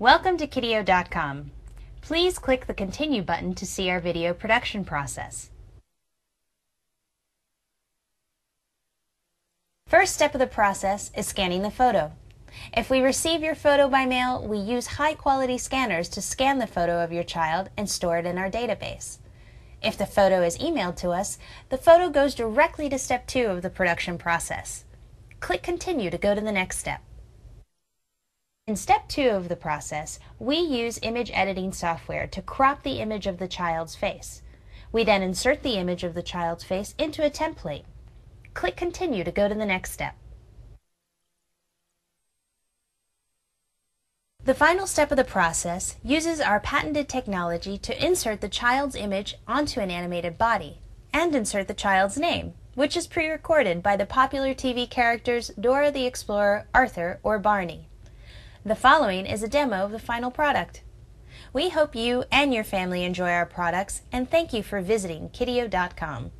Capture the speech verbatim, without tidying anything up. Welcome to Kideo dot com. Please click the Continue button to see our video production process. First step of the process is scanning the photo. If we receive your photo by mail, we use high-quality scanners to scan the photo of your child and store it in our database. If the photo is emailed to us, the photo goes directly to step two of the production process. Click Continue to go to the next step. In step two of the process, we use image editing software to crop the image of the child's face. We then insert the image of the child's face into a template. Click Continue to go to the next step. The final step of the process uses our patented technology to insert the child's image onto an animated body and insert the child's name, which is pre-recorded by the popular T V characters Dora the Explorer, Arthur, or Barney. The following is a demo of the final product. We hope you and your family enjoy our products, and thank you for visiting Kideo dot com.